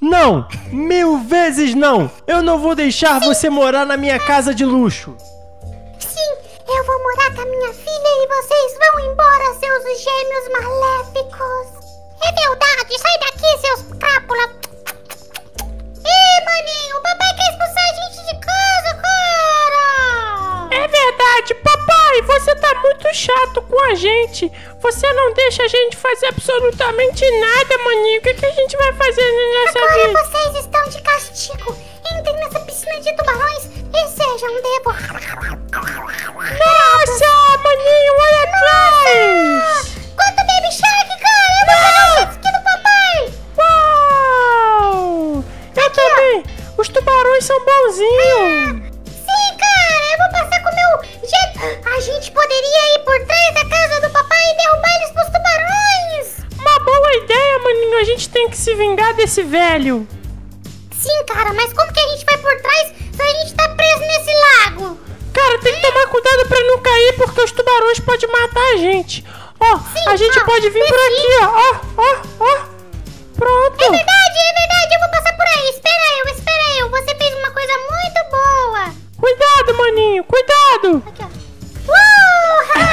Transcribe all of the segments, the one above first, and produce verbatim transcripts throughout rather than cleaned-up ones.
Não! Mil vezes não! Eu não vou deixar você morar na minha casa de luxo! Sim, eu vou morar com a minha filha e vocês vão embora, seus gêmeos maléficos! É verdade! Sai daqui, seus crápula! Ih, maninho! O papai quer expulsar a gente de casa, cara! É verdade! Papai, você tá muito chato com a gente! Você não deixa a gente fazer absolutamente nada, maninho. O que, que a gente vai fazer nessa vida? Agora vocês estão de castigo. Entrem nessa piscina de tubarões e sejam devorados. Nossa, maninho, olha atrás. Quanto Baby Shark, cara. Eu vou pegar o jet do papai. Uau. Eu Aqui, também. Ó. Os tubarões são bonzinhos. Ah, sim, cara. Eu vou passar com o meu jet. A gente poderia ir por trás da casa do papai. Derrubar eles pros tubarões! Uma boa ideia, maninho! A gente tem que se vingar desse velho! Sim, cara, mas como que a gente vai por trás se a gente tá preso nesse lago? Cara, tem que tomar cuidado pra não cair, porque os tubarões podem matar a gente! Ó, oh, a gente ó, pode vir por aqui, ó! Ó, ó, ó! Pronto! É verdade, é verdade! Eu vou passar por aí! Espera eu, espera eu! Você fez uma coisa muito boa! Cuidado, maninho! Cuidado! Aqui, ó! Uou!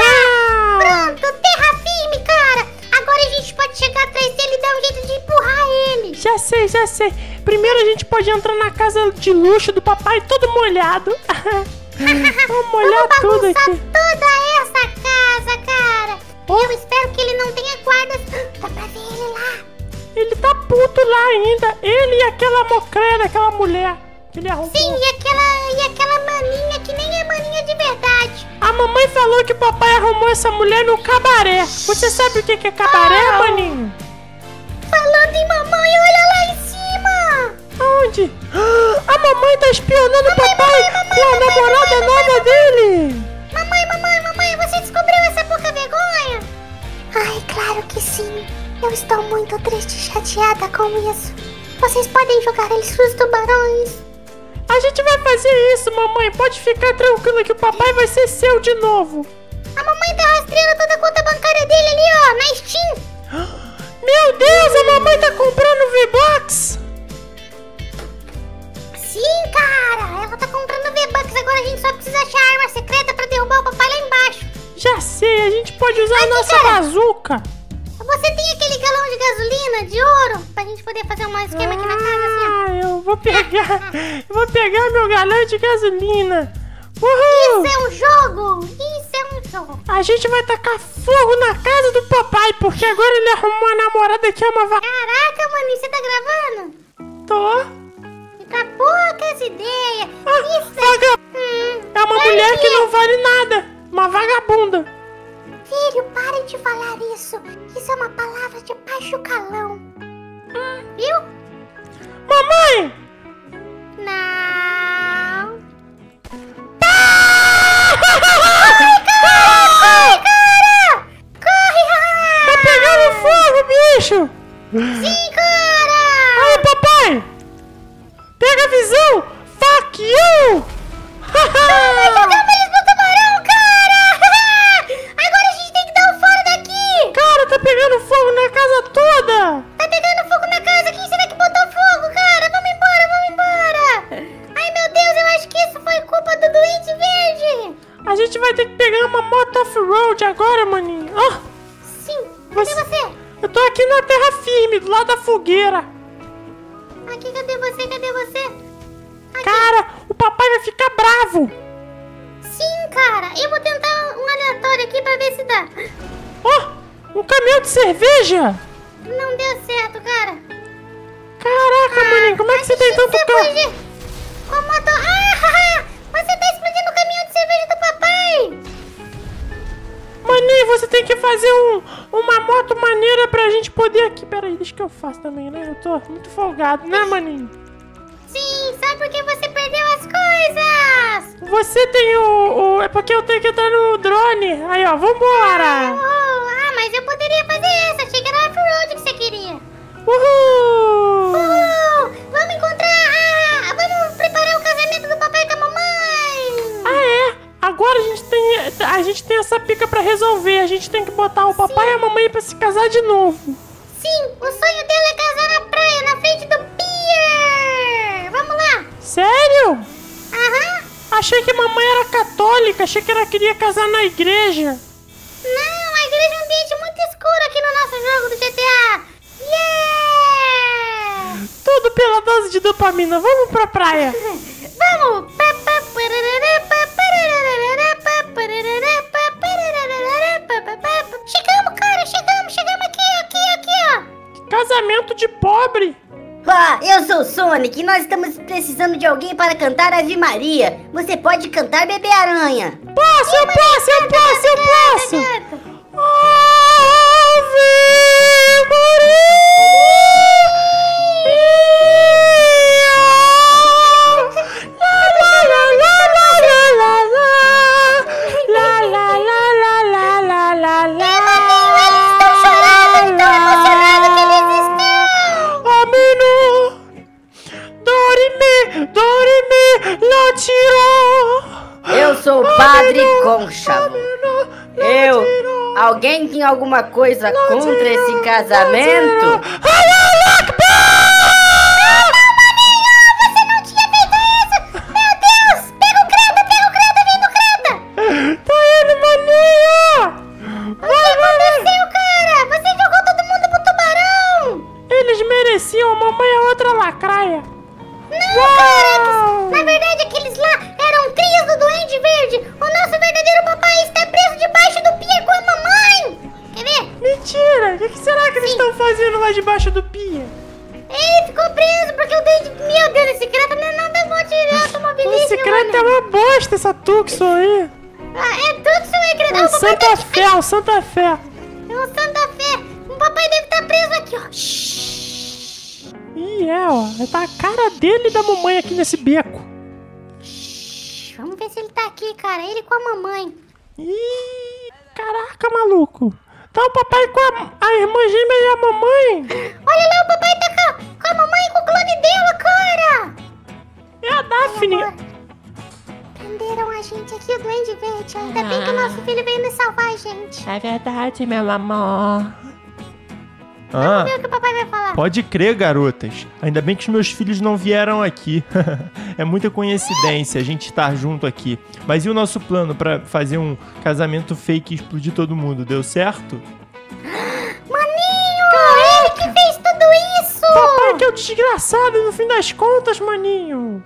Pronto, terra firme, cara. Agora a gente pode chegar atrás dele e dar um jeito de empurrar ele. Já sei, já sei. Primeiro a gente pode entrar na casa de luxo do papai todo molhado. Vamos molhar Vamos tudo aqui. toda essa casa, cara. Oh. Eu espero que ele não tenha guardas. Dá pra ver ele lá. Ele tá puto lá ainda. Ele e aquela mocrena, aquela mulher. Que ele arrumou. Sim, e aquela, e aquela maninha que nem é maninha de verdade. A mamãe falou que o papai arrumou essa mulher no cabaré. Você sabe o que é cabaré, oh. maninho? Falando em mamãe, olha lá em cima. Onde? A mamãe tá espionando o papai com a namorada nova dele. Mamãe, mamãe, mamãe, você descobriu essa pouca vergonha? Ai, claro que sim. Eu estou muito triste e chateada com isso. Vocês podem jogar eles pros tubarões. A gente vai fazer isso, mamãe. Pode ficar tranquila que o papai vai ser seu de novo. A mamãe tá rastreando toda a conta bancária dele ali, ó, na Steam. Meu Deus, a mamãe tá comprando V-Bucks. Sim, cara. Ela tá comprando V-Bucks. Agora a gente só precisa achar a arma secreta pra derrubar o papai lá embaixo. Já sei. A gente pode usar Aqui, a nossa cara, bazuca. Você tem aquele galão de gasolina, de ouro, pra gente poder fazer um esquema aqui na casa, assim, ó. Eu vou pegar, eu vou pegar meu galão de gasolina. Uhul. Isso é um jogo, isso é um jogo. A gente vai tacar fogo na casa do papai, porque agora ele arrumou a namorada que é uma va... Caraca, maninho, você tá gravando? Tô. Tá poucas ideias. Ah, isso vaga... é... Hum, é uma mulher ver. que não vale nada, uma vagabunda. Filho, parem de falar isso. Isso é uma palavra de pachucalão. Hum. Viu? Mamãe! Não. Corre, cara! Corre, cara! Corre, cara! Tá pegando fogo, bicho! Sim, cara! Aí, papai! Pega a visão! Fuck you! Mamãe, jogamos eles no tubarão, cara! Cara, tá pegando fogo na casa toda! Tá pegando fogo na casa! Quem será que botou fogo, cara? Vamos embora, vamos embora! Ai, meu Deus, eu acho que isso foi culpa do Duende Verde! A gente vai ter que pegar uma moto off-road agora, maninho! Oh. Sim, cadê você... você? Eu tô aqui na terra firme, do lado da fogueira! Aqui, cadê você? Cadê você? Aqui. Cara, o papai vai ficar bravo! Sim, cara! Eu vou tentar um aleatório aqui pra ver se dá! Oh! Um caminhão de cerveja? Não deu certo, cara. Caraca, ah, maninho, como é que você tem tanto carro? De... Como eu tô... Ah, você tá explodindo o caminhão de cerveja do papai. Maninho, você tem que fazer um, uma moto maneira pra gente poder aqui. Pera aí, deixa que eu faço também, né? Eu tô muito folgado, né, maninho? Sim, só porque você perdeu as coisas. Você tem o... o... É porque eu tenho que entrar no drone. Aí, ó, vambora. Ah, mas eu poderia fazer essa, achei que era off-road que você queria. Uhul! Uhul! Vamos encontrar, ah, vamos preparar o casamento do papai com a mamãe. Ah, é? Agora a gente tem, a gente tem essa pica pra resolver, a gente tem que botar o papai Sim. e a mamãe pra se casar de novo. Sim, o sonho dela é casar na praia, na frente do pi. achei que mamãe era católica, achei que ela queria casar na igreja. Não, a igreja é um ambiente muito escuro aqui no nosso jogo do G T A. Yeah! Tudo pela dose de dopamina, vamos pra praia. Vamos! Chegamos, cara, chegamos, chegamos aqui, aqui, aqui, ó. Casamento de pobre. Olá, eu sou o Sonic e nós estamos precisando de alguém para cantar Ave Maria. Você pode cantar Bebê Aranha? Posso, eu posso, eu posso, eu posso! Ave Maria! Lá, lá, lá, lá, lá, lá, lá, lá, lá, lá, lá, lá, lá, lá. Eu sou o Padre Concha. Eu... Alguém tem alguma coisa contra esse casamento? Santa Fé. É um Santa Fé. O papai deve estar preso aqui, ó. Shhh. E é, ó. Tá a cara dele e da mamãe aqui nesse beco. Shhh. Vamos ver se ele tá aqui, cara. Ele com a mamãe. Ih, caraca, maluco. Tá o papai com a, a irmã gêmea e a mamãe. Olha lá, o papai tá com a, com a mamãe e com o clone dela, cara. É a Daphne. Prenderam a gente aqui, o Duende Verde. Ainda ah, bem que o nosso filho veio nos salvar, gente. É verdade, meu amor. Vamos ah, ver o que o papai vai falar. Pode crer, garotas. Ainda bem que os meus filhos não vieram aqui. É muita coincidência a gente estar junto aqui. Mas e o nosso plano pra fazer um casamento fake e explodir todo mundo? Deu certo? Maninho! Caraca. Ele que fez tudo isso! Papai que é o desgraçado no fim das contas, maninho.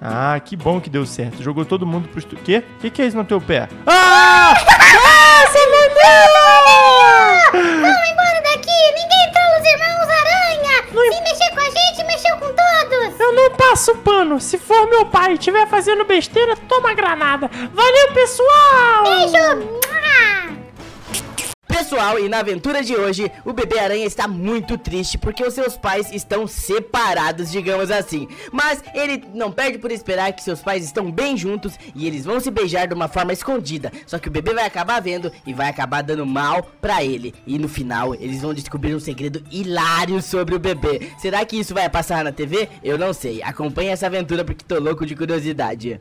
Ah, que bom que deu certo. Jogou todo mundo pro... O quê? O que, que é isso no teu pé? Ah! Ah, você mandou! Vamos embora daqui! Ninguém trolou os irmãos Aranha! Não... Se mexer com a gente, mexeu com todos! Eu não passo pano! Se for meu pai e estiver fazendo besteira, toma granada! Valeu, pessoal! Beijo! Pessoal, e na aventura de hoje, o Bebê Aranha está muito triste porque os seus pais estão separados, digamos assim. Mas ele não perde por esperar que seus pais estão bem juntos e eles vão se beijar de uma forma escondida. Só que o bebê vai acabar vendo e vai acabar dando mal pra ele. E no final, eles vão descobrir um segredo hilário sobre o bebê. Será que isso vai passar na T V? Eu não sei. Acompanhe essa aventura porque tô louco de curiosidade.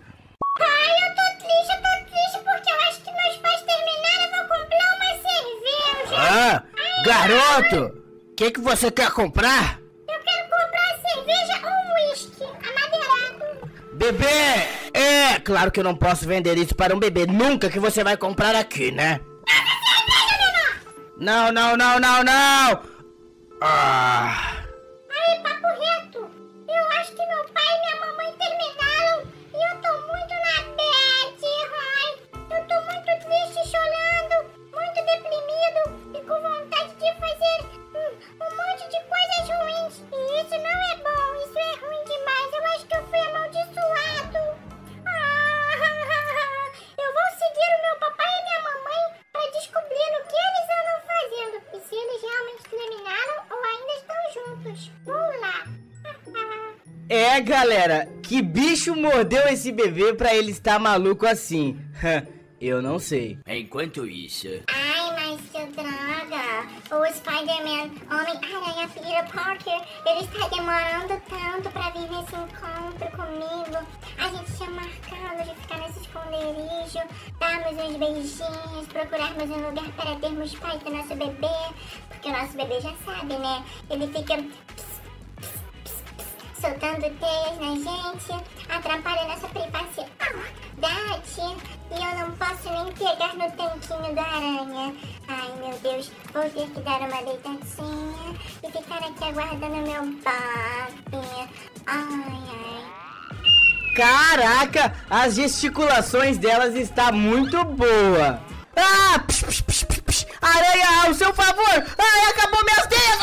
Ah, garoto, o que que você quer comprar? Eu quero comprar cerveja ou uísque, amadeirado. Bebê, é claro que eu não posso vender isso para um bebê, nunca que você vai comprar aqui, né? Não, não, não, não, não. Ah. Aí, papo reto, eu acho que meu pai e minha mamãe terminaram e eu tô muito na bad, ai. Eu tô muito triste, chorando, muito deprimido. Com vontade de fazer um, um monte de coisas ruins. E isso não é bom, isso é ruim demais. Eu acho que eu fui amaldiçoado. Ah, eu vou seguir o meu papai e minha mamãe para descobrir o que eles andam fazendo e se eles realmente terminaram ou ainda estão juntos. Vamos lá. É, galera, que bicho mordeu esse bebê para ele estar maluco assim? Eu não sei. Enquanto isso... Ai, mas que droga! O Spiderman, Homem Aranha, Peter Parker, ele está demorando tanto pra vir nesse encontro comigo. A gente tinha marcado de ficar nesse esconderijo, darmos uns beijinhos, procurarmos um lugar para termos paz do nosso bebê. Porque o nosso bebê já sabe, né? Ele fica... Pss, pss, pss, pss, soltando teias na gente, atrapalhando essa privacidade. E eu não posso nem pegar no tanquinho da aranha. Ai, meu Deus, vou ter que dar uma deitadinha e ficar aqui aguardando meu papi. Ai, ai. Caraca, as gesticulações delas está muito boa. Ah, psh, psh, psh, psh, psh. Aranha, ao seu favor. Ai, acabou minhas teias.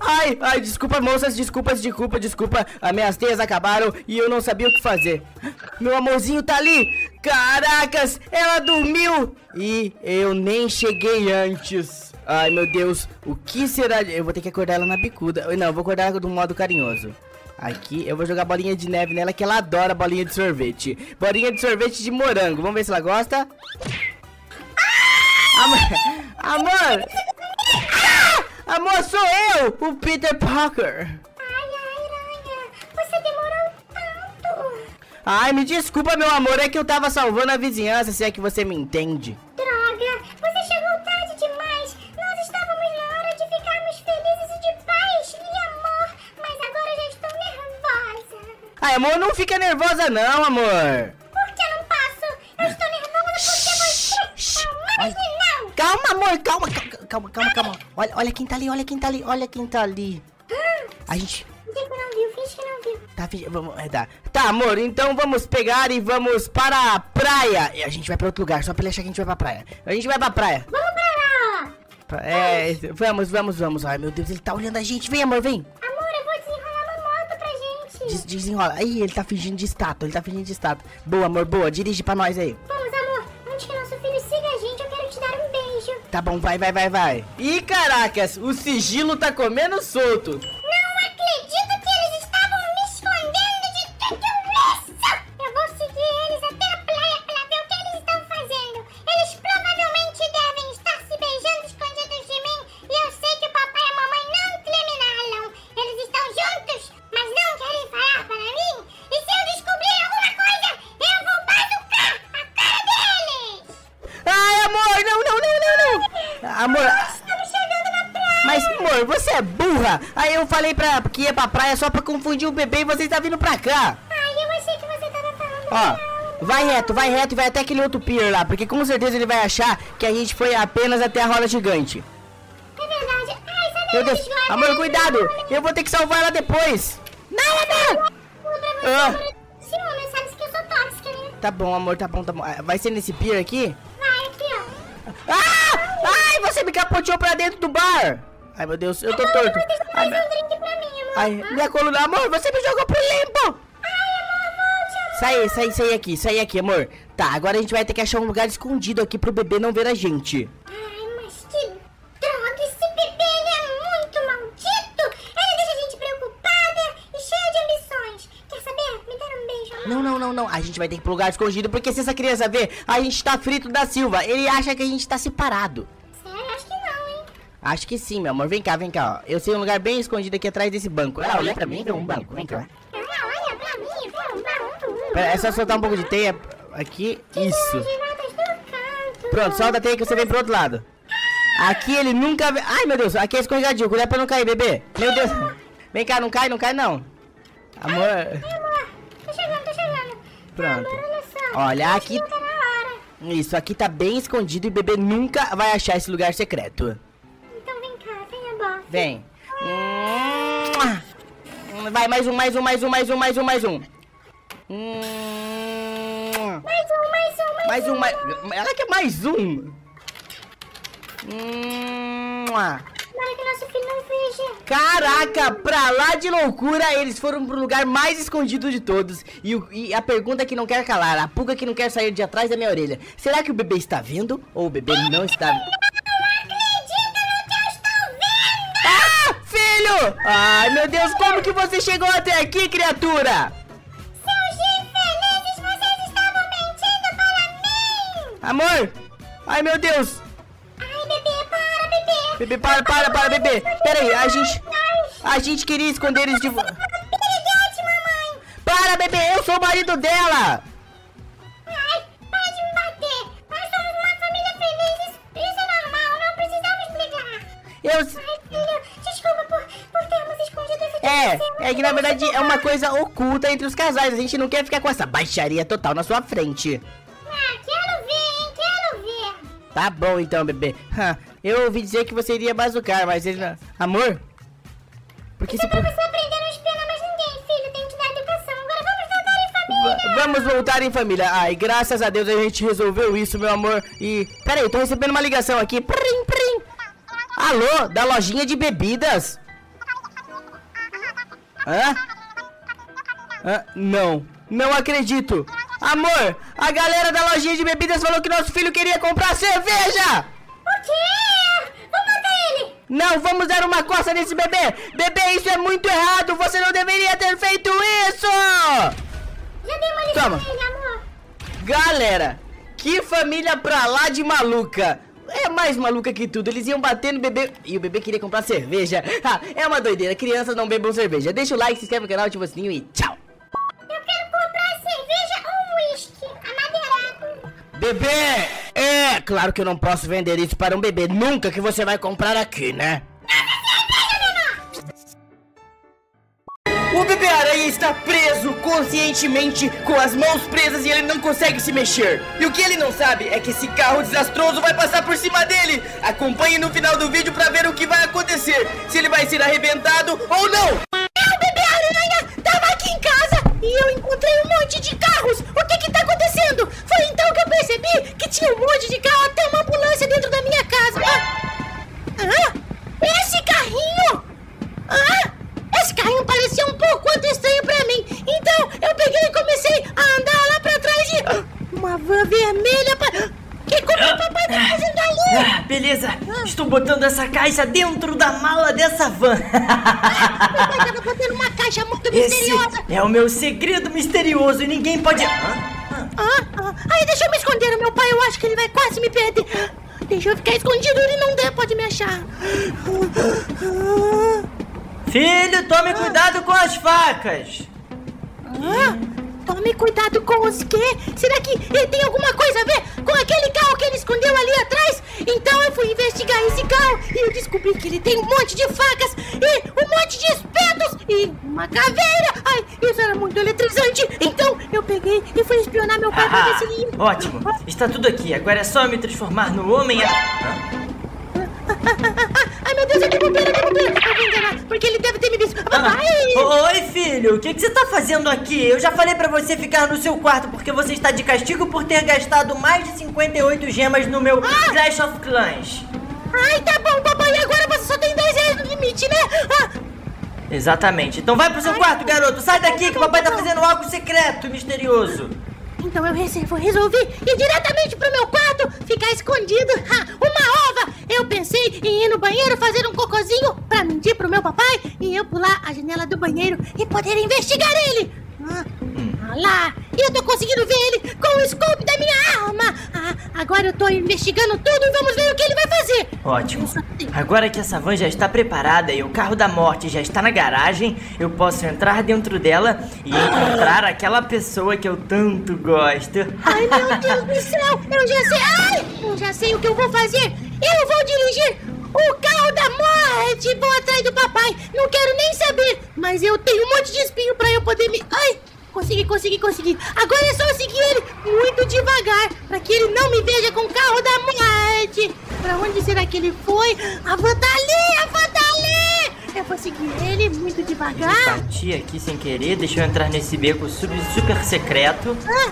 Ai, ai, desculpa, moças, desculpas, desculpa, desculpa. As minhas teias acabaram e eu não sabia o que fazer. Meu amorzinho tá ali. Caracas, ela dormiu. E eu nem cheguei antes. Ai, meu Deus, o que será? Eu vou ter que acordar ela na bicuda. Não, eu vou acordar ela do modo carinhoso. Aqui, eu vou jogar bolinha de neve nela, que ela adora bolinha de sorvete. Bolinha de sorvete de morango. Vamos ver se ela gosta. Amor! Amor! Ah! Amor, sou eu! O Peter Parker! Ai, aranha! Você demorou tanto! Ai, me desculpa, meu amor, é que eu tava salvando a vizinhança, se é que você me entende. Droga! Você chegou tarde demais! Nós estávamos na hora de ficarmos felizes e de paz e amor, mas agora eu já estou nervosa. Ai, amor, não fica nervosa não, amor! Por que eu não posso? Eu estou nervosa porque você é mais nervosa. Calma, amor, calma, calma, calma, calma. Olha, olha quem tá ali, olha quem tá ali, olha quem tá ali. A gente... não viu, finge que não viu. Tá, finge... vamos... tá. Tá, amor, então vamos pegar e vamos para a praia. E a gente vai pra outro lugar, só pra ele achar que a gente vai pra praia. A gente vai pra praia. Vamos pra lá. É, vamos, vamos, vamos. Ai, meu Deus, ele tá olhando a gente. Vem, amor, vem. Amor, eu vou desenrolar uma moto pra gente. Des desenrola. Aí, ele tá fingindo de estátua, ele tá fingindo de estátua. Boa, amor, boa. Dirige pra nós aí. Vamos, amor. Antes que nosso filho siga a gente, eu quero te dar um... Tá bom, vai, vai, vai, vai. Ih, caracas, o sigilo tá comendo solto. Não acredito que eles estavam me escondendo de tudo isso. Eu vou seguir eles até a praia pra ver o que eles estão fazendo. Eles provavelmente devem estar se beijando escondidos de mim. E eu sei que o papai e a mamãe não terminaram. Eles estão juntos, mas não querem falar para mim. E se eu descobrir alguma coisa, eu vou bazucar a cara deles. Ai, amor, não, não, não, não. Amor, mas amor, você é burra. Aí eu falei pra, que ia pra praia só pra confundir o bebê e você tá vindo pra cá. Ai, eu achei que você tava falando. Ó, vai reto, vai reto e vai até aquele outro pier lá, porque com certeza ele vai achar que a gente foi apenas até a roda gigante. É verdade. Ai, sabe, meu Deus. Amor, cuidado, eu vou ter que salvar ela depois. Não, amor. Ah. Tá bom, amor, tá bom, tá bom. Vai ser nesse pier aqui? Vai, aqui, ó. Ah! Ai, você me capoteou pra dentro do bar. Ai, meu Deus, eu tô amor, torto. Ai, um drink pra mim, amor. Ai, minha coluna, amor, você me jogou pro limbo. Ai, amor, volte, amor. Sai, sai, sai aqui, sai aqui, amor. Tá, agora a gente vai ter que achar um lugar escondido aqui pro bebê não ver a gente. Ai, mas que droga, esse bebê, ele é muito maldito. Ele deixa a gente preocupada e cheia de ambições. Quer saber? Me dá um beijo, amor. Não, não, não, não, a gente vai ter que ir pro lugar escondido, porque se essa criança ver, a gente tá frito da Silva. Ele acha que a gente tá separado. Acho que sim, meu amor. Vem cá, vem cá, ó. Eu sei um lugar bem escondido aqui atrás desse banco. Ah, olha pra mim, tem um banco. Vem cá. Olha pra mim, tem um banco. Pera, é só soltar um pouco de teia aqui. Isso. Pronto, solta a teia que você vem pro outro lado. Aqui ele nunca... ai, meu Deus. Aqui é escorregadinho. Cuidado pra não cair, bebê. Meu Deus. Vem cá, não cai, não cai, não. Amor. Amor. Tô chegando, tô chegando. Pronto. Olha, aqui... isso, aqui tá bem escondido e o bebê nunca vai achar esse lugar secreto. Vem. Vai, mais um, mais um, mais um, mais um, mais um, mais um. Mais um, mais um, mais um. Mais um, mais... ela quer mais um. Caraca, pra lá de loucura, eles foram pro lugar mais escondido de todos. E, o, e a pergunta que não quer calar, a pulga que não quer sair de atrás da minha orelha. Será que o bebê está vendo ou o bebê não está vendo? Ai, meu Deus, como que você chegou até aqui, criatura? Seus infelizes, vocês estavam mentindo para mim! Amor! Ai, meu Deus! Ai, bebê, para, bebê! Bebê, para, para, para, bebê! Pera aí, a gente... a gente queria esconder eles de... mamãe! Para, bebê, eu sou o marido dela! Ai, para de me bater! Nós somos uma família feliz, isso é normal, não precisamos brigar! Eu... É, é que na verdade é uma coisa oculta entre os casais. A gente não quer ficar com essa baixaria total na sua frente. Ah, quero ver, hein? Quero ver. Tá bom então, bebê. Eu ouvi dizer que você iria bazucar, mas ele não... Amor? Porque se... Vamos voltar em família. Ai, graças a Deus a gente resolveu isso, meu amor. E... Pera aí, tô recebendo uma ligação aqui. Prim, prim. Alô, da lojinha de bebidas? Hã? Hã? Não, não acredito. Amor, a galera da lojinha de bebidas falou que nosso filho queria comprar cerveja. O quê? Vamos matar ele. Não, vamos dar uma coça nesse bebê. Bebê, isso é muito errado. Você não deveria ter feito isso. Toma. Dele, amor. Galera, que família pra lá de maluca. É mais maluca que tudo. Eles iam bater no bebê e o bebê queria comprar cerveja. Ah, é uma doideira. Crianças não bebam cerveja. Deixa o like, se inscreve no canal, ativa o sininho e tchau. Eu quero comprar cerveja ou uísque amadeirado. Bebê, é claro que eu não posso vender isso para um bebê. Nunca que você vai comprar aqui, né? O bebê aranha está preso conscientemente, com as mãos presas, e ele não consegue se mexer. E o que ele não sabe é que esse carro desastroso vai passar por cima dele. Acompanhe no final do vídeo para ver o que vai acontecer, se ele vai ser arrebentado ou não. O bebê aranha estava aqui em casa e eu encontrei um monte de carros. O que que tá acontecendo? Foi então que eu percebi que tinha um monte de carro, até uma ambulância dentro da minha casa. Ah, ah, esse carrinho... Ah! Esse carrinho parecia um pouco quanto estranho pra mim. Então eu peguei e comecei a andar lá pra trás de... Uma van vermelha pra... Que como ah, o papai tá fazendo ali? Ah, beleza, ah. Estou botando essa caixa dentro da mala dessa van. Ah, meu pai tava botando uma caixa muito misteriosa. Esse é o meu segredo misterioso e ninguém pode... Ah, ah, ah. Aí deixa eu me esconder, meu pai, eu acho que ele vai quase me perder. Deixa eu ficar escondido, ele não der, pode me achar. Ah, ah. Filho, tome ah. cuidado com as facas. Ah, tome cuidado com os quê? Será que ele tem alguma coisa a ver com aquele carro que ele escondeu ali atrás? Então eu fui investigar esse carro e eu descobri que ele tem um monte de facas e um monte de espetos e uma caveira. Ai, isso era muito eletrizante. Então eu peguei e fui espionar meu pai ah, pra ver se ele... Ótimo, está tudo aqui. Agora é só me transformar no homem... Ah. Ai, meu Deus, eu tô bobeira, eu tô bobeira. Eu vou enganar, porque ele deve ter me visto. Papai! Ah. Oi, filho, o que, que você tá fazendo aqui? Eu já falei pra você ficar no seu quarto, porque você está de castigo por ter gastado mais de cinquenta e oito gemas no meu ah. Clash of Clans. Ai, tá bom, papai, agora você só tem dez reais no limite, né? Ah. Exatamente, então vai pro seu Ai, quarto, garoto. Sai daqui, que o papai tá fazendo algo secreto e misterioso. Então eu reservo, resolvi ir diretamente pro meu quarto, ficar escondido. Ha, uma ova! Eu pensei em ir no banheiro fazer um cocôzinho pra mentir pro meu papai e eu pular a janela do banheiro e poder investigar ele. Ah, ah lá! Eu tô conseguindo ver ele com o scope da minha arma. Ah, agora eu tô investigando tudo e vamos ver o que ele vai fazer. Ótimo. Agora que essa van já está preparada e o carro da morte já está na garagem, eu posso entrar dentro dela e encontrar aquela pessoa que eu tanto gosto. Ai, meu Deus do céu. Eu já sei. Ai, eu já sei o que eu vou fazer. Eu vou dirigir o carro da morte. Vou atrás do papai. Não quero nem saber. Mas eu tenho um monte de espinho pra eu poder me... Ai. Consegui, consegui, consegui. Agora é só seguir ele muito devagar, pra que ele não me veja com o carro da morte. Pra onde será que ele foi? A van tá ali, a van tá ali. Eu vou seguir ele muito devagar. Eu parti aqui sem querer. Deixa eu entrar nesse beco super secreto. Ah,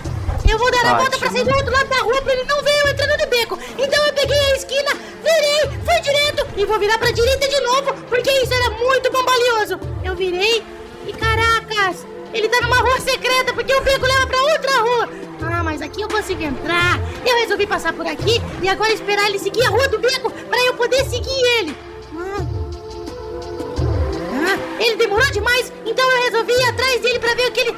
eu vou dar Ótimo. a volta pra sair do outro lado da rua, pra ele não ver eu entrando no beco. Então eu peguei a esquina, virei, fui direto e vou virar pra direita de novo, porque isso era muito bombalioso. Eu virei e caracas, ele tá numa rua secreta, porque o beco leva pra outra rua. Ah, mas aqui eu consigo entrar. Eu resolvi passar por aqui e agora esperar ele seguir a rua do beco pra eu poder seguir ele. Ah. Ah, ele demorou demais, então eu resolvi ir atrás dele pra ver o que ele...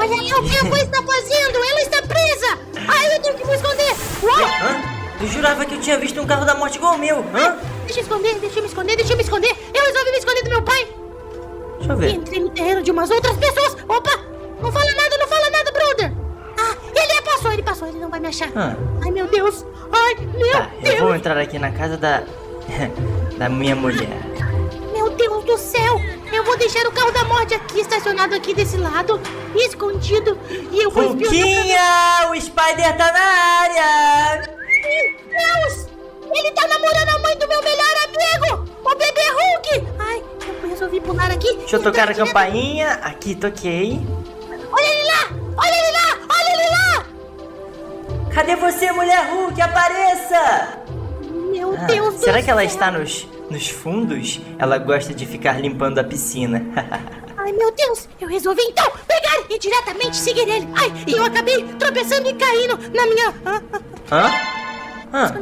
Olha lá o que a coisa está fazendo, ela está presa. Ah, eu tenho que me esconder. Uau! Eu jurava que eu tinha visto um carro da morte igual o meu. Hã? Deixa eu esconder, deixa eu me esconder, deixa eu me esconder. Eu resolvi me esconder do meu pai. Deixa eu ver. Entrei no terreno de umas outras pessoas. Opa, não fala nada, não fala nada, brother. Ah, ele passou, ele passou, ele não vai me achar. Ah. Ai, meu Deus. Ai, meu tá, Deus. Eu vou entrar aqui na casa da... da minha mulher. Meu Deus do céu. Eu vou deixar o carro da morte aqui, estacionado aqui desse lado, escondido. E eu vou espionar. O Spider tá na área. Meu Deus! Ele tá namorando a mãe do meu melhor amigo, o bebê Hulk. Ai, eu resolvi pular aqui. Deixa eu tocar a campainha. Aqui, toquei. Olha ele lá! Olha ele lá! Olha ele lá! Cadê você, mulher Hulk? Apareça! Meu ah, Deus do céu! Será que ela está nos, nos fundos? Ela gosta de ficar limpando a piscina. Ai, meu Deus! Eu resolvi então pegar e diretamente seguir ele. Ai, e eu acabei tropeçando e caindo na minha... Hã? Hã? Hã?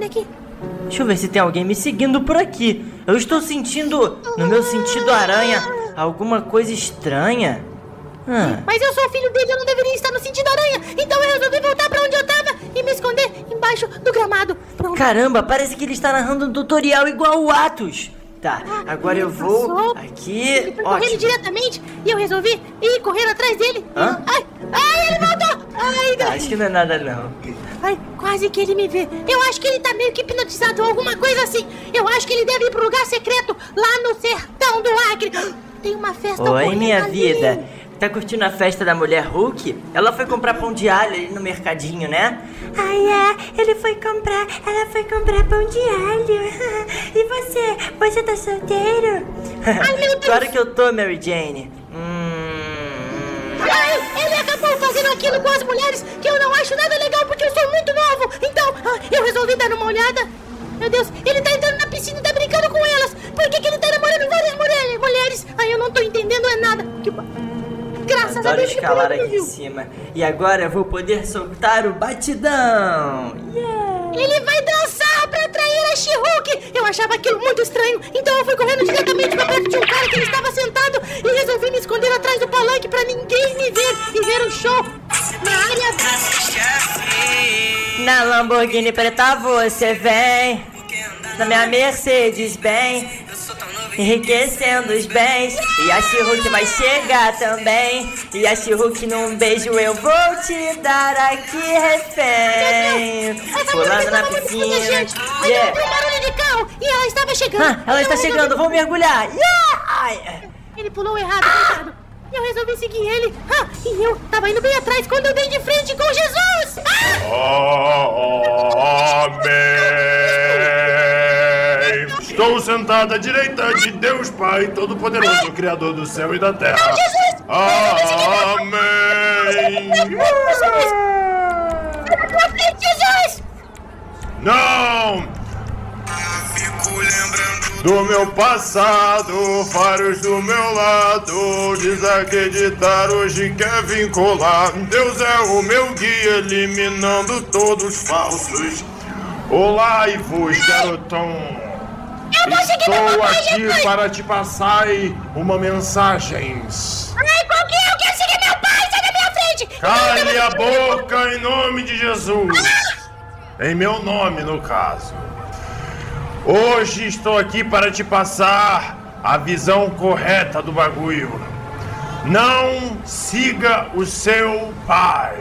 Deixa eu ver se tem alguém me seguindo por aqui. Eu estou sentindo, no meu sentido aranha, alguma coisa estranha. Ah. Mas eu sou filho dele, eu não deveria estar no sentido aranha. Então eu resolvi voltar pra onde eu tava e me esconder embaixo do gramado. Pronto. Caramba, parece que ele está narrando um tutorial igual o Atos. Tá, ah, agora eu vou passou. aqui. Ele foi correndo diretamente e eu resolvi ir correr atrás dele. Hã? Ai, ai, ele voltou. Ai, ah, acho que não é nada não. Ai, quase que ele me vê. Eu acho que ele tá meio que hipnotizado ou alguma coisa assim. Eu acho que ele deve ir pro lugar secreto lá no sertão do Acre. Tem uma festa Oi, minha ali. vida. Tá curtindo a festa da mulher Hulk? Ela foi comprar pão de alho ali no mercadinho, né? Ah, é. Ele foi comprar, ela foi comprar pão de alho. E você? Você tá solteiro? Ai, meu Deus. Claro que eu tô, Mary Jane. Hum... Ai, ele acabou fazendo aquilo com as mulheres que eu não acho nada legal porque eu sou muito novo. Então, eu resolvi dar uma olhada. Meu Deus, ele tá entrando na piscina e tá brincando com elas. Por que que ele tá namorando várias mulheres? Ai, eu não tô entendendo é nada. Que... Graças Adoro a Deus escalar aqui em cima. E agora eu vou poder soltar o batidão. Yeah. Ele vai dançar pra atrair a She-Hulk. Eu achava aquilo muito estranho. Então eu fui correndo diretamente pra perto de um cara que ele estava sentado e resolvi me esconder atrás do palanque pra ninguém me ver e ver o show na área da... Na Lamborghini preta você vem, na minha Mercedes bem, enriquecendo os bens. E a She-Hulk vai chegar também. E a She-Hulk num beijo eu vou te dar aqui refém. Pulando na piscina. Mas yeah. tem um barulho de carro e ela estava chegando. Ah, ela está resolvi... chegando, vou mergulhar. Yeah. Ele pulou errado, coitado. Eu resolvi seguir ele. Ah, e eu tava indo bem atrás quando eu dei de frente com Jesus. Ah! Oh, amém. Estou sentado à direita de Deus Pai Todo-Poderoso, Criador do céu e da terra. Não, Jesus! Amém! Jesus! Não! Fico lembrando do meu passado, vários do meu lado desacreditar, hoje quer vincular. Deus é o meu guia, eliminando todos os falsos. Olá e vos, garotão! Eu vou seguir Estou papai, aqui Jesus. para te passar uma mensagem. Ai, qual que é? Eu quero seguir meu pai, sai da minha frente! Cale a boca em nome de Jesus. Ai. Em meu nome, no caso. Hoje estou aqui para te passar a visão correta do bagulho. Não siga o seu pai.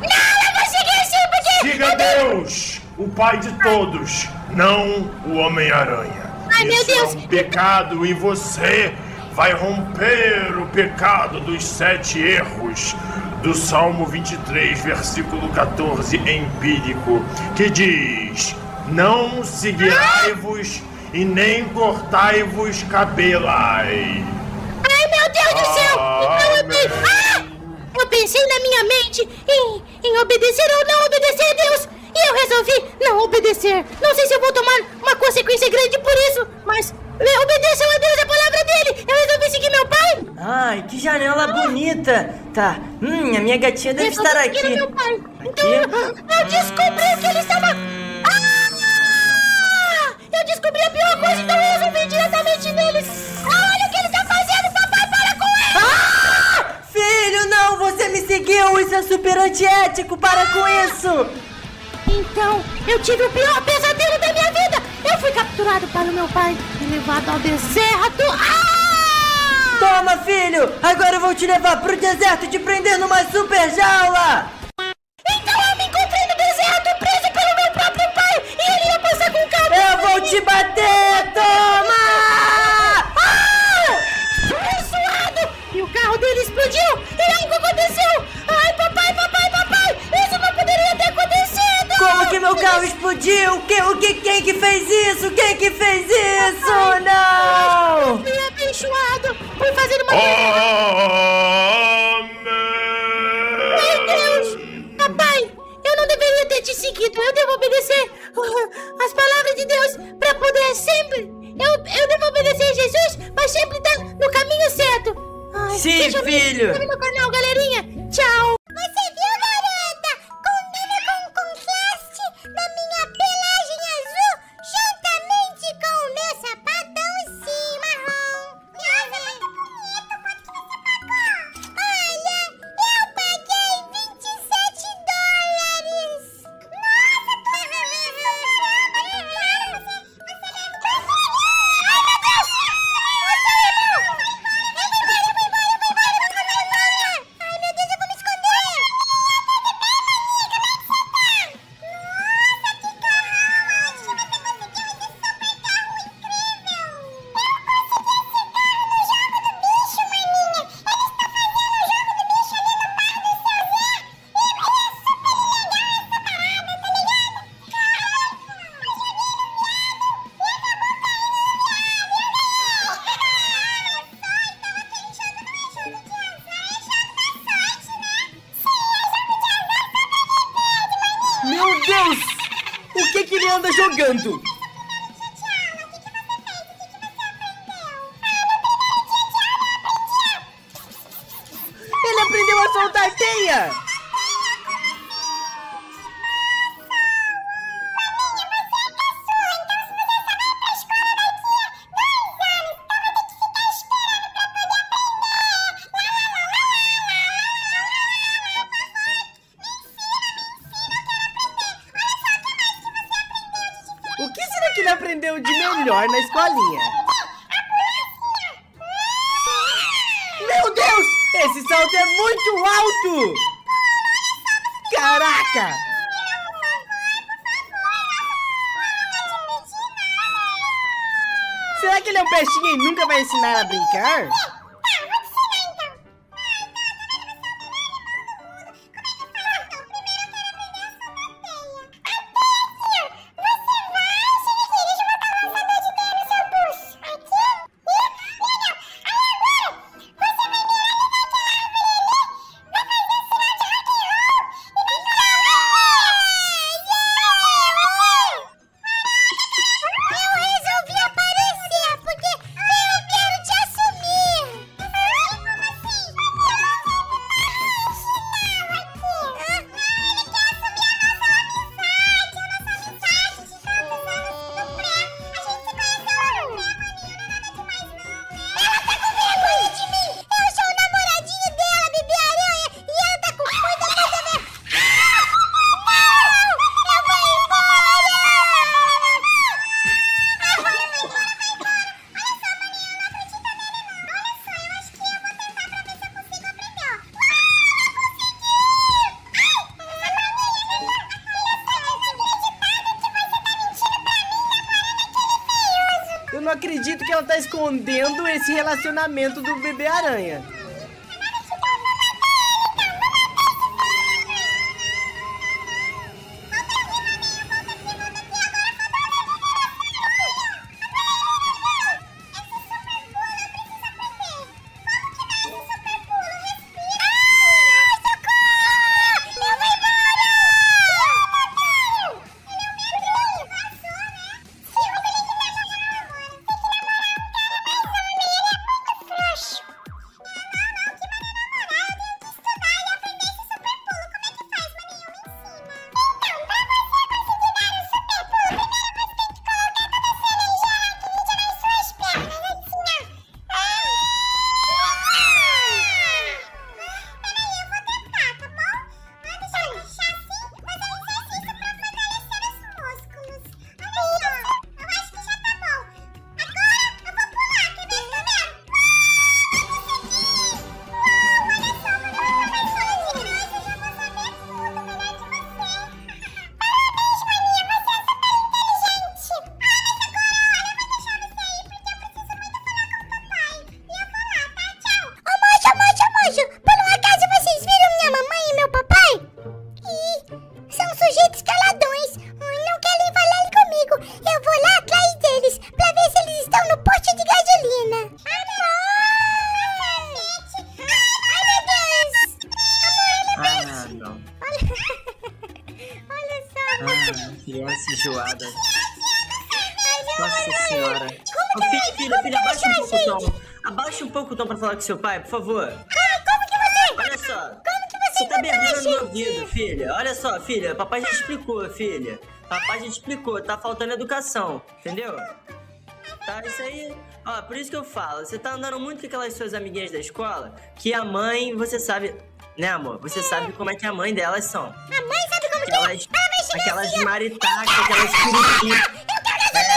Não, eu vou seguir sim, porque... Siga Deus, o pai de todos. Não o Homem Aranha. Ai, Isso meu Deus. é um pecado e você vai romper o pecado dos sete erros do Salmo vinte e três, versículo quatorze, empírico, que diz: não seguirai-vos e nem cortai-vos cabelos. Ai, meu Deus do céu! Ah, meu Deus. Ah, eu pensei na minha mente em, em obedecer ou não obedecer a Deus. E eu resolvi não obedecer. Não sei se eu vou tomar uma consequência grande por isso, mas obedeçam a Deus, a palavra dele. Eu resolvi seguir meu pai. Ai, que janela ah. bonita. Tá, hum, a minha gatinha deve estar aqui. Meu pai. aqui. Então eu, eu descobri que ele estava... Ah! Eu descobri a pior coisa, então eu resolvi diretamente neles. Ah, olha o que ele está fazendo, papai, para com ele. Ah! Filho, não, você me seguiu. Isso é super antiético, para ah. com isso. Então, eu tive o pior pesadelo da minha vida. Eu fui capturado para o meu pai e levado ao deserto. Ah! Toma, filho! Agora eu vou te levar pro deserto e te prender numa super jaula. Então eu me encontrei no deserto, preso pelo meu próprio pai. E ele ia passar com calma. Eu vou te bater, toma! Ah! Isso explodiu! E algo aconteceu! Ai, papai, papai, papai! Isso não poderia ter acontecido! Como que meu carro explodiu? Que, o que, quem que fez isso? Quem que fez isso? Ai, não! Deus me abençoado por fazer uma... Meu Deus! Papai, eu não deveria ter te seguido. Eu devo obedecer as palavras de Deus pra poder sempre... Eu, eu devo obedecer a Jesus, mas sempre tá no caminho certo. Ai, sim, deixa eu filho. Me, me no canal, galerinha. Tchau. Você viu, garota? Combina com o contraste da minha pelagem azul juntamente com o meu sapatão sim, marrom. Nossa, é muito bonito. Quanto que você pagou? Olha, eu paguei vinte e sete dólares. Nossa, tu é muito você. Jogando. Ele aprendeu a soltar teia. Aprendeu de melhor na escolinha. Meu Deus! Esse salto é muito alto! Caraca! Será que ele é um bestinha e nunca vai ensinar a brincar? Eu não acredito que ela tá escondendo esse relacionamento do bebê aranha. criança enjoada. Nossa senhora. Ô, filho, filho, filho, abaixa um pouco o tom. Abaixa um pouco o tom pra falar com seu pai, por favor. Ah, como que você... Olha só. Como que você... Você tá berrando no meu ouvido, filha. Olha só, filha. Papai já explicou, filha. Papai já explicou. Tá faltando educação, entendeu? Tá, isso aí... Ó, por isso que eu falo. Você tá andando muito com aquelas suas amiguinhas da escola, que a mãe, você sabe... Né, amor? Você sabe como é que a mãe delas são. A mãe sabe como que elas... Aquelas maritacas, aquelas pirititas.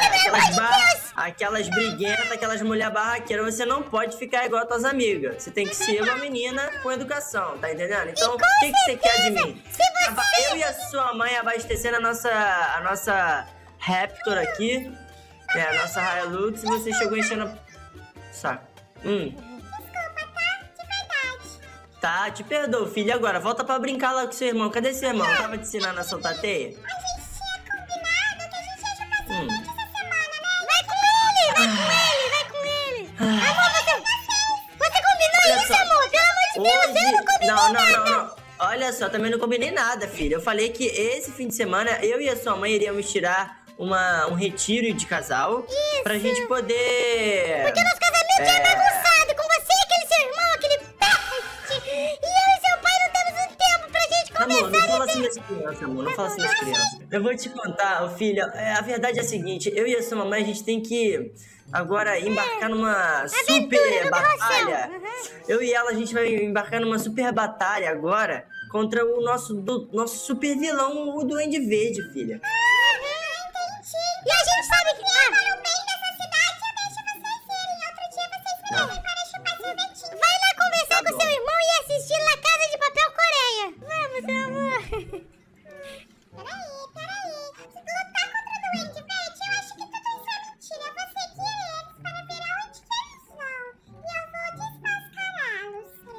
Aquelas, bar... aquelas briguentas, aquelas mulher barraqueiras, você não pode ficar igual as tuas amigas. Você tem que ser uma menina com educação, tá entendendo? Então, o que, que você quer de mim? Você... Eu e a sua mãe abastecendo a nossa, a nossa Raptor aqui, é, a nossa Hilux, e você chegou enchendo saco. Hum. Desculpa, tá? De verdade. Tá, te perdoa, filho. Agora, volta pra brincar lá com seu irmão. Cadê seu irmão? Não. Tava te ensinando a soltar teia? Não, não, não, não. Olha só, também não combinei nada, filha. Eu falei que esse fim de semana eu e a sua mãe iríamos tirar uma, um retiro de casal. Isso. Pra gente poder... Porque nosso casamento é... já é bagunçado com você, aquele seu irmão, aquele peste. E eu e seu pai não temos um tempo pra gente conversar. Amor, não fala assim das crianças, amor. Não fala assim das crianças. Eu vou te contar, oh, filha. A verdade é a seguinte. Eu e a sua mamãe, a gente tem que... Agora, embarcar numa é. super Aventura, batalha. Uhum. Eu e ela, a gente vai embarcar numa super batalha agora contra o nosso, do, nosso super vilão, o Duende Verde, filha. Ah, entendi. E a gente sabe que... Ah. Para o bem dessa cidade, eu deixo vocês irem. Outro dia vocês me levam para chupar sorvetinho. Vai lá conversar tá com bom. seu irmão e assistir La Casa de Papel Coreia. Vamos, meu amor. Peraí, peraí. Lutar contra o Duende Verde? Eu acho que tudo isso é mentira. Você que...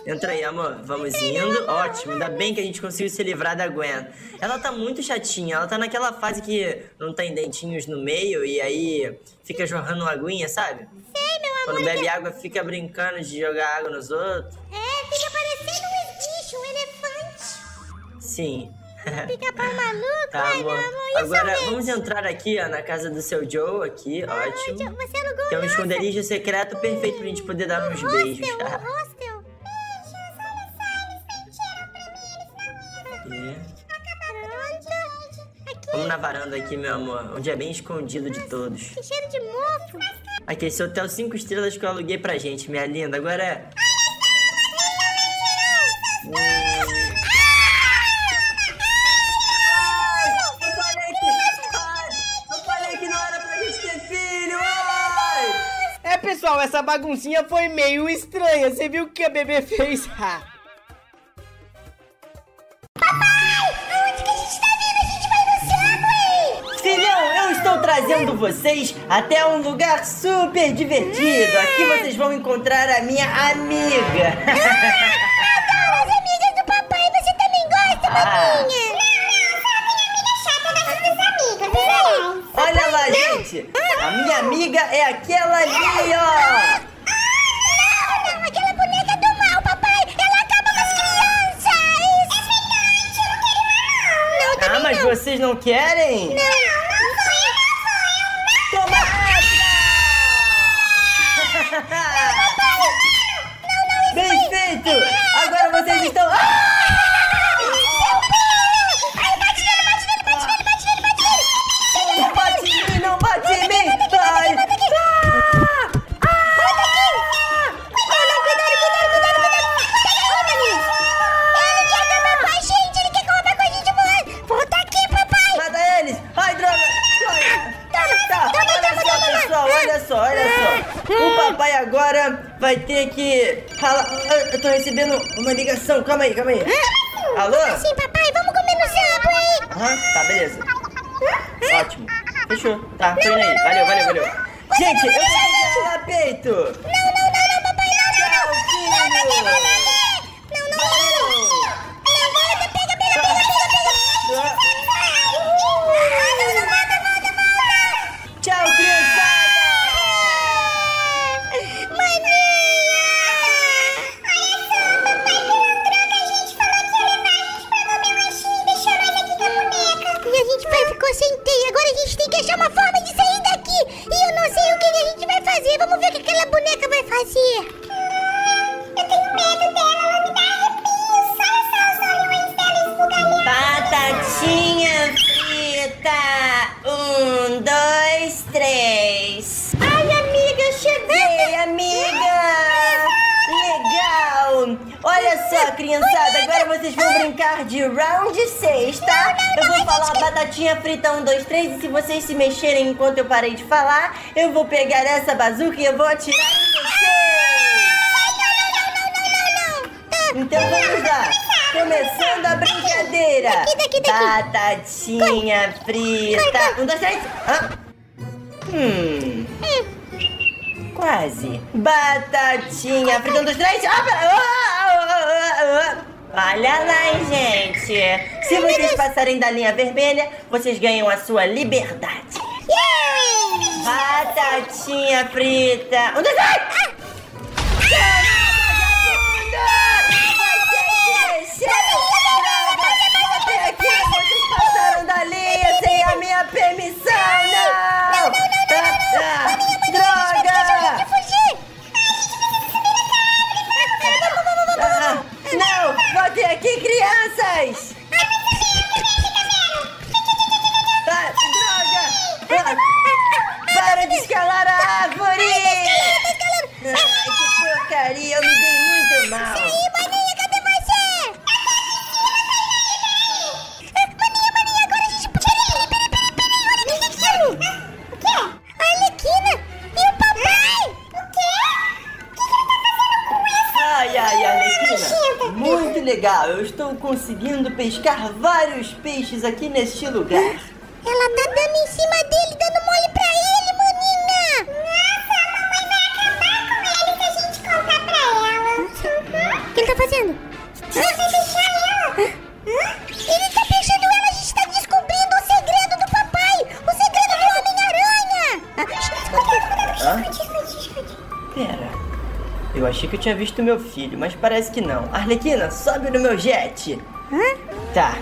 Entra aí, amor. Vamos indo. Ótimo. Ainda bem que a gente conseguiu se livrar da Gwen. Ela tá muito chatinha. Ela tá naquela fase que não tem dentinhos no meio e aí fica jorrando uma aguinha, sabe? Sei, meu amor. Quando bebe que... água, fica brincando de jogar água nos outros. É, fica parecendo um bicho, um elefante. Sim. Fica pra maluco, tá, vai, amor. Meu amor. E agora, vamos entrar aqui, ó, na casa do seu Joe, aqui. Ah, ótimo. Joe, você alugou. Tem um esconderijo secreto perfeito pra gente poder dar uns beijos, tá? Vamos na varanda aqui, meu amor, onde é bem escondido de todos. Que cheiro de mofo! Aqui, esse hotel cinco estrelas que eu aluguei pra gente, minha linda. Agora é... Hum... Ai, eu falei que... Ai, eu falei que não era pra gente ter filho! Ai! É, pessoal, essa baguncinha foi meio estranha. Você viu o que a bebê fez? Trazendo vocês até um lugar super divertido. Aqui vocês vão encontrar a minha amiga. Ah, adoro as amigas do papai. Você também gosta, ah. maminha? Não, não, só a minha amiga chata, das minhas amigas. Olha lá, não. gente. A minha amiga é aquela ali, ó. Não, não, aquela boneca do mal, papai. Ela acaba com as crianças. É verdade, eu não quero mais. Não, também não. Ah, mas vocês não querem? Não. Bem feito! Agora vocês estão... Ah! Ai, bate nele, bate nele, bate nele, bate nele, bate nele! Não bate em mim, não bate em mim! Ai! Volta aqui! Cuidado, cuidado, cuidado, cuidado, cuidado! Ele quer acabar com a gente, ele quer acabar com a gente! Volta aqui, papai! Mata eles! Ai, droga! Tá, olha só, pessoal, olha só, olha só. O papai agora vai ter que falar... Eu tô recebendo uma ligação, calma aí, calma aí. Ah, alô? Como assim, papai? Vamos comer no zabo aí. Aham, tá, beleza. Ah, ótimo. Fechou, tá, foi aí. Valeu, valeu, valeu. Gente, eu vou tirar peito. Não, não, não, não, papai, não, não, não. Não, não, não, não, não, não. Não, volta, pega, pega, pega, pega, pega. Tchau, criançada! Maninha! Olha só, papai pilantrou que a gente falou que ia levar a gente pra comer um lanchinho e deixou nós aqui com a boneca. E a gente ficou sem teia só, criançada. Agora vocês vão brincar de round seis, tá? Não, não, eu vou falar gente... batatinha frita um, dois, três. E se vocês se mexerem enquanto eu parei de falar, eu vou pegar essa bazuca e eu vou atirar em vocês. Não, não, não, não, não, não, não. Tá. Então vamos lá. Começando a brincadeira. Daqui, daqui, daqui. Batatinha frita. Um, dois, três. Ah. Hum... hum. Quase. Batatinha frita, um, dois, três. Olha lá, gente. Se vocês passarem da linha vermelha, vocês ganham a sua liberdade. Batatinha frita. Um, dois, três. Legal, eu estou conseguindo pescar vários peixes aqui neste lugar. Ela tá dando em cima dele, dando mole pra ele, maninha. Nossa, a mamãe vai acabar com ele se a gente contar pra ela. O que ele tá fazendo? Você vai deixar ela? Ele tá deixando ela, a gente tá descobrindo o segredo do papai, o segredo do Homem-Aranha. Ah? Pera. Eu achei que eu tinha visto meu filho, mas parece que não. Arlequina, sobe no meu jet. Hã? Tá,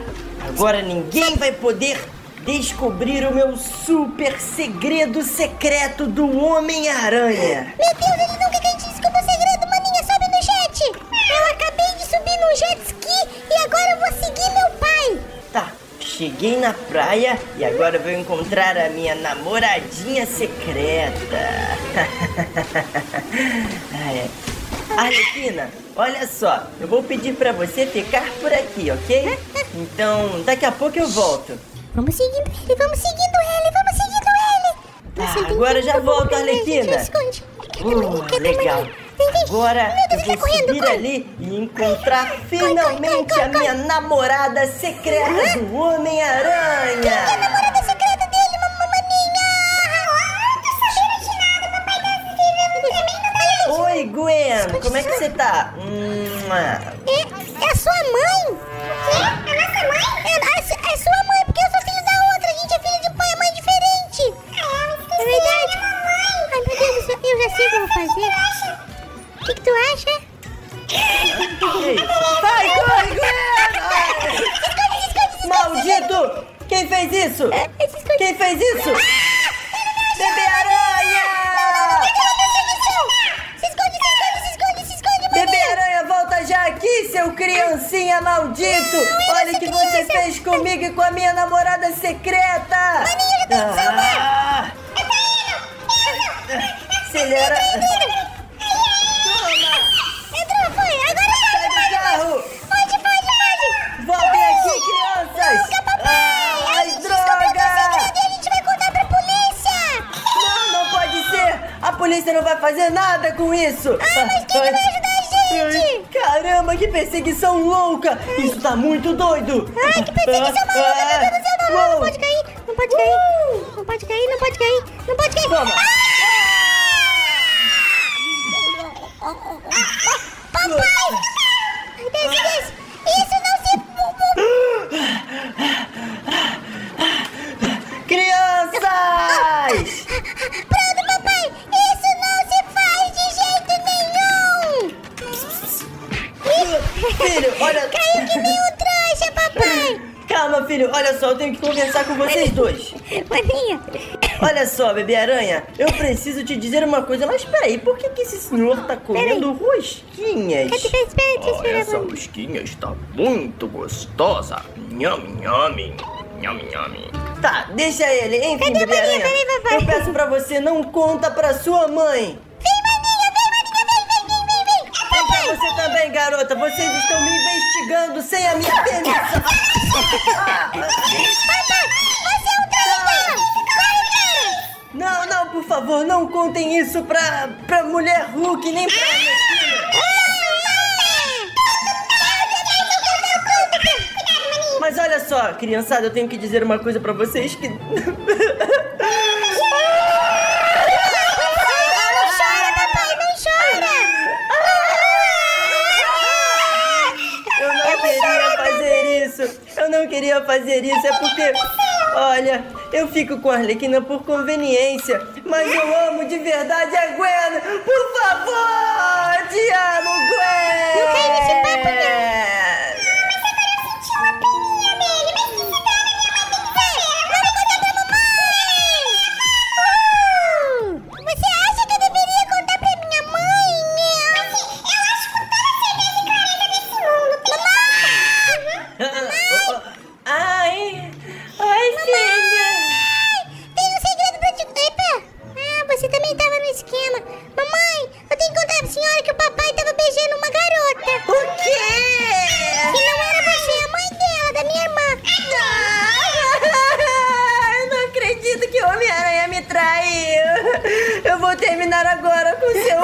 agora ninguém vai poder descobrir o meu super segredo secreto do Homem-Aranha. Meu Deus, ele não quer que a gente descubra o segredo, maninha. Sobe no jet. Eu acabei de subir no jet ski e agora eu vou seguir meu pai. Tá, cheguei na praia e agora eu vou encontrar a minha namoradinha secreta. Ah, é. Arlequina, olha só, eu vou pedir pra você ficar por aqui, ok? Então, daqui a pouco eu volto. Vamos seguindo ele, vamos seguindo ele, vamos seguindo ele. Nossa, ah, agora já volto, Arlequina. Uh, legal. Agora eu vou subir ali e encontrar finalmente a minha namorada secreta do Homem-Aranha. Quem é a namorada secreta dele, mamaninha? Oi, Gwen, como é que você tá? É, é a sua mãe? O quê? A nossa mãe? É a, a sua mãe, porque eu sou filho da outra. A gente é filho de pai e mãe diferente. É verdade. Ai, meu Deus, eu já sei o que eu vou fazer. O que, que tu acha? Vai, corre, Gwen! Maldito! Quem fez isso? Quem fez isso? Bebê Aranha! Se esconde, se esconde, se esconde, se esconde, Bebê Aranha, volta já aqui, seu criancinha maldito! Olha o que você fez comigo e com a minha namorada secreta! Maninha, eu tô te salvar! Acelera! A polícia não vai fazer nada com isso! Ah, mas quem vai ajudar a gente? Caramba, que perseguição louca! Ai. Isso tá muito doido! Ai, que perseguição maluca! Meu Deus do céu, não, não pode cair! Não pode cair! Uh. Não pode cair, não pode cair! Não pode cair! Toma! Ah! Ah, papai! Desce, desce! Isso não se... Crianças! Pronto, papai! Filho, olha... Caiu que nem um trouxa, papai! Calma, filho, olha só, eu tenho que conversar com vocês dois. Maninha! Olha só, Bebê Aranha, eu preciso te dizer uma coisa, mas peraí, por que, que esse senhor tá comendo rosquinhas? Espera, espera, espera, espera. Essa rosquinha está muito gostosa. Nham, nham, nham, nham. Tá, deixa ele, enfim, cadê Bebê Aranha? Peraí, papai. Eu peço pra você, não conta pra sua mãe. Vem, maninha, vem, maninha, vem, vem, vem, vem, vem. Papai. Você tá Veja bem, garota, vocês estão me investigando sem a minha permissão. Papai, você é um traidor! Corre, cara! Não, não, por favor, não contem isso pra, pra mulher Hulk, nem pra... Mas olha só, criançada, eu tenho que dizer uma coisa pra vocês que... Eu não queria fazer isso, é porque, olha, eu fico com a Arlequina por conveniência, mas eu amo de verdade a Gwen. Por favor, te amo, Gwen. Não cai nesse papo, não. Não, mas agora eu senti uma peninha dele, mas se dá na minha mãe, tem que dar na minha mãe. Vou contar pra mamãe. Você acha que eu deveria contar pra minha mãe? Não. Eu acho com toda certeza que eu ainda nesse mundo. Mamãe! Ai! Ai, filha! Tem um segredo pra te... Epa! Ah, você também tava no esquema. Mamãe, eu tenho que contar pra senhora que o papai tava beijando uma garota. O quê? Que não era você, a mãe dela, da minha irmã. Ah, eu não acredito que o Homem-Aranha me traiu. Eu vou terminar agora com o seu